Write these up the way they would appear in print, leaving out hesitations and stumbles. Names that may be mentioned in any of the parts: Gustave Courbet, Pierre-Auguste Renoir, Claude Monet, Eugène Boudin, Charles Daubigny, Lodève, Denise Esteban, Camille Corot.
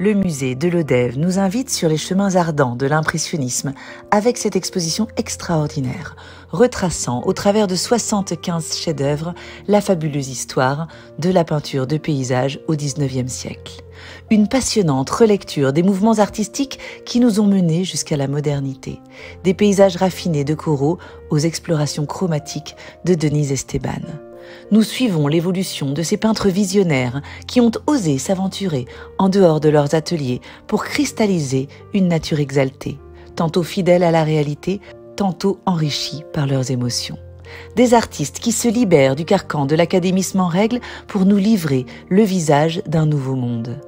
le musée de Lodève nous invite sur les chemins ardents de l'impressionnisme avec cette exposition extraordinaire, retraçant au travers de 75 chefs-d'œuvre la fabuleuse histoire de la peinture de paysage au XIXe siècle. Une passionnante relecture des mouvements artistiques qui nous ont menés jusqu'à la modernité, des paysages raffinés de Corot aux explorations chromatiques de Denise Esteban. Nous suivons l'évolution de ces peintres visionnaires qui ont osé s'aventurer en dehors de leurs ateliers pour cristalliser une nature exaltée, tantôt fidèle à la réalité, tantôt enrichie par leurs émotions. Des artistes qui se libèrent du carcan de l'académisme en règle pour nous livrer le visage d'un nouveau monde.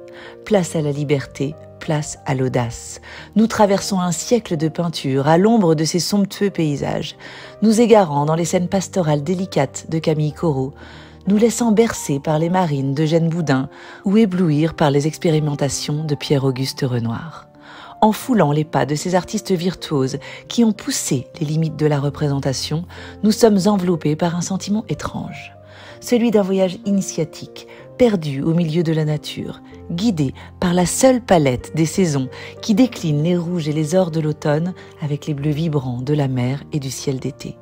Place à la liberté, place à l'audace. Nous traversons un siècle de peinture à l'ombre de ces somptueux paysages, nous égarant dans les scènes pastorales délicates de Camille Corot, nous laissant bercer par les marines d'Eugène Boudin ou éblouir par les expérimentations de Pierre-Auguste Renoir. En foulant les pas de ces artistes virtuoses qui ont poussé les limites de la représentation, nous sommes enveloppés par un sentiment étrange. Celui d'un voyage initiatique, perdu au milieu de la nature, guidé par la seule palette des saisons qui décline les rouges et les ors de l'automne avec les bleus vibrants de la mer et du ciel d'été.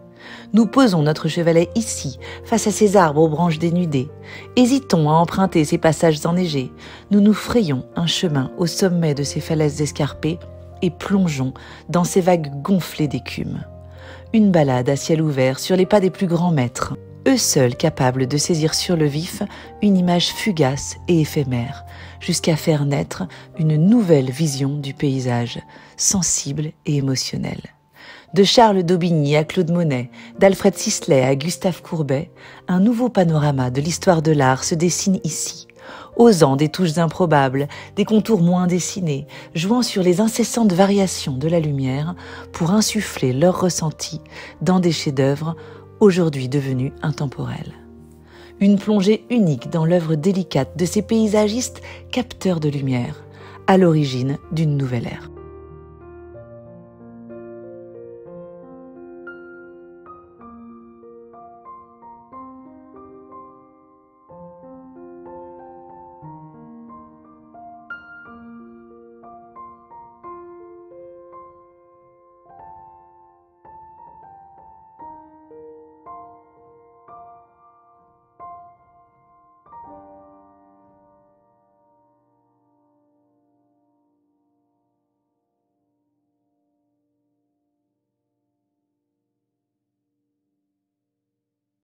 Nous posons notre chevalet ici, face à ces arbres aux branches dénudées. Hésitons à emprunter ces passages enneigés. Nous nous frayons un chemin au sommet de ces falaises escarpées et plongeons dans ces vagues gonflées d'écume. Une balade à ciel ouvert sur les pas des plus grands maîtres, eux seuls capables de saisir sur le vif une image fugace et éphémère, jusqu'à faire naître une nouvelle vision du paysage, sensible et émotionnelle. De Charles Daubigny à Claude Monet, d'Alfred Sisley à Gustave Courbet, un nouveau panorama de l'histoire de l'art se dessine ici, osant des touches improbables, des contours moins dessinés, jouant sur les incessantes variations de la lumière pour insuffler leur ressenti dans des chefs-d'œuvre aujourd'hui devenus intemporels. Une plongée unique dans l'œuvre délicate de ces paysagistes capteurs de lumière, à l'origine d'une nouvelle ère.